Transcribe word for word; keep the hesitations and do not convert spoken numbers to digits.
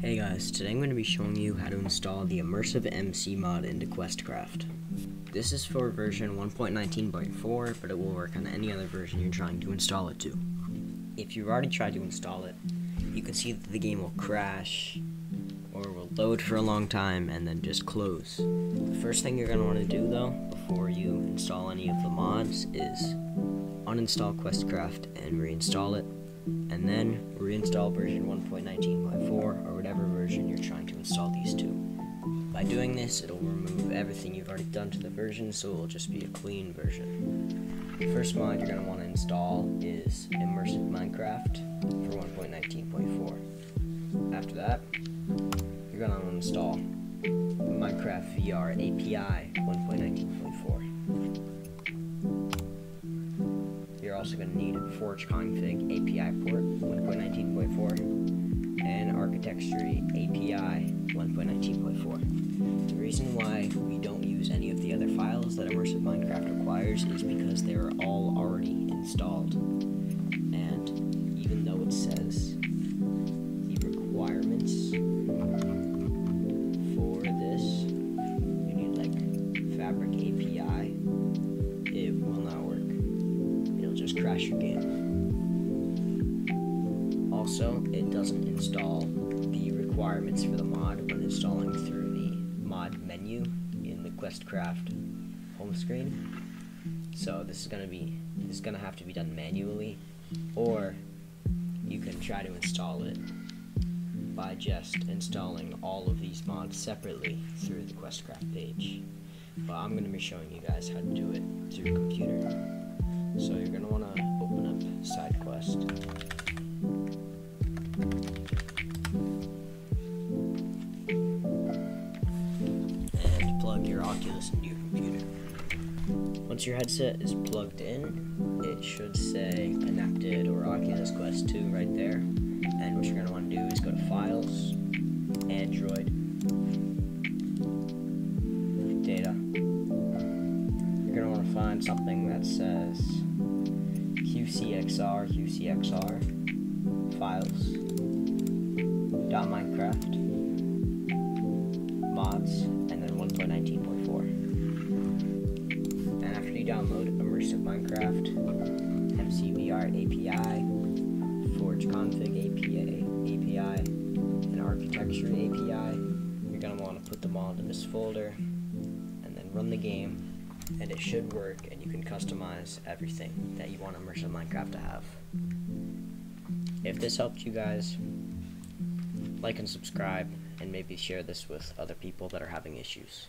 Hey guys, today I'm going to be showing you how to install the Immersive M C mod into QuestCraft. This is for version one point nineteen point four, but it will work on any other version you're trying to install it to. If you've already tried to install it, you can see that the game will crash, or will load for a long time, and then just close. The first thing you're going to want to do though, before you install any of the mods, is uninstall QuestCraft and reinstall it. And then reinstall version one point nineteen point four or whatever version you're trying to install these to. By doing this, it'll remove everything you've already done to the version, so it'll just be a clean version. The first mod you're going to want to install is Immersive Minecraft for one point nineteen point four. After that, you're going to install Minecraft V R A P I one point nineteen point four. You're also going to need a Forge Config A P I port one point nineteen point four and Architectury A P I one point nineteen point four. The reason why we don't use any of the other files that Immersive Minecraft requires is because they are all already installed. And even though it says the requirements for this, you need like Fabric A P I, it will not work. Just crash your game. Also, it doesn't install the requirements for the mod when installing through the mod menu in the QuestCraft home screen. So this is gonna be this is gonna have to be done manually, or you can try to install it by just installing all of these mods separately through the QuestCraft page. But I'm gonna be showing you guys how to do it through computer. So you're going to want to open up SideQuest. And plug your Oculus into your computer. Once your headset is plugged in, it should say connected or Oculus Quest two right there. And what you're going to want to do is go to Files, Android, Data. You're going to want to find something that says Q C X R, Q C X R, files, dot Minecraft, mods, and then one point nineteen point four. And after you download Immersive Minecraft, M C V R A P I, Forge Config A P I, and Architecture A P I, you're going to want to put them all into this folder, and then run the game. And it should work, and you can customize everything that you want Immersive Minecraft to have. If this helped you guys, like and subscribe, and maybe share this with other people that are having issues.